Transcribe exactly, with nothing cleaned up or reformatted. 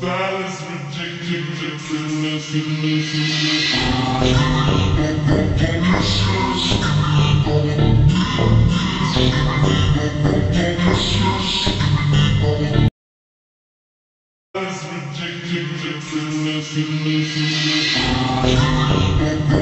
That is ridiculous.